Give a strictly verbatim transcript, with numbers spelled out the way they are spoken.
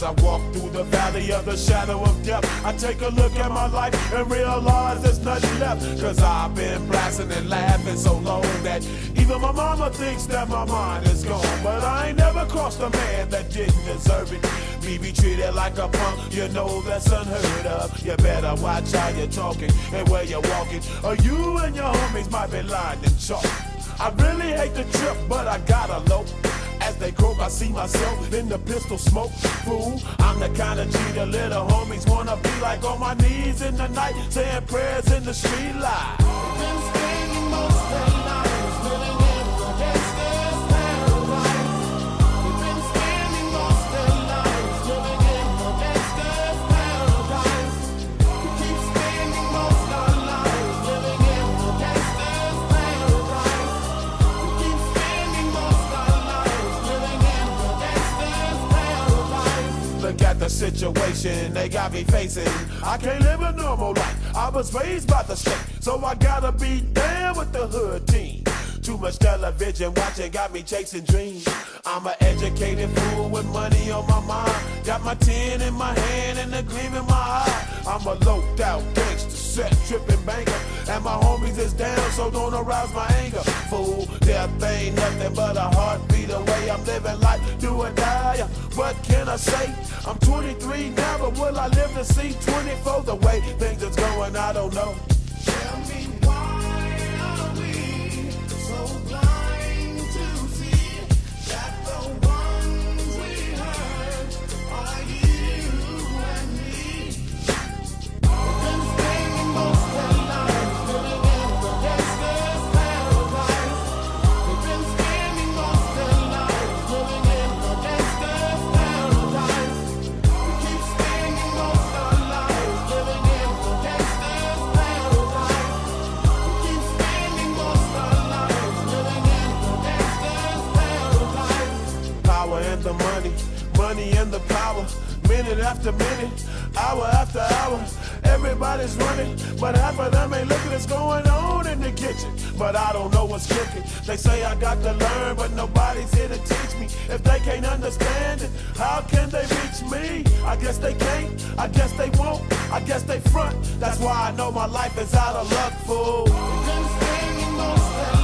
as I walk through the valley of the shadow of death, I take a look at my life and realize there's nothing left. Cause I've been blasting and laughing so long that even my mama thinks that my mind is gone. But I ain't never crossed a man that didn't deserve it. Me be treated like a punk, you know that's unheard of. You better watch how you're talking and where you're walking, or you and your homies might be lying in chalk. I really hate the trip, but I gotta low. As they croak, I see myself in the pistol smoke. Fool, I'm the kind of G the little homies wanna be like, on my knees in the night, saying prayers in the street light. Been spending most of the night. The situation they got me facing, I can't live a normal life. I was raised by the street, so I gotta be down with the hood team. Too much television watching got me chasing dreams. I'm an educated fool with money on my mind. Got my tin in my hand and a gleam in my eye. I'm a loped out gangster, set tripping banker, and my homies is down, so don't arouse my anger. Fool, death ain't nothing but a heartbeat away. I'm living life, do or die. What can I say? I'm twenty-three now, but will I live to see twenty-four? The way things is going, I don't know. Tell me why are we so blind to see that the ones we hurt are you and me? I've been spending most of the night. The money, money and the power, minute after minute, hour after hour, everybody's running, but half of them ain't looking what's going on in the kitchen. But I don't know what's cooking. They say I got to learn, but nobody's here to teach me. If they can't understand it, how can they reach me? I guess they can't, I guess they won't, I guess they front. That's why I know my life is out of luck, fool.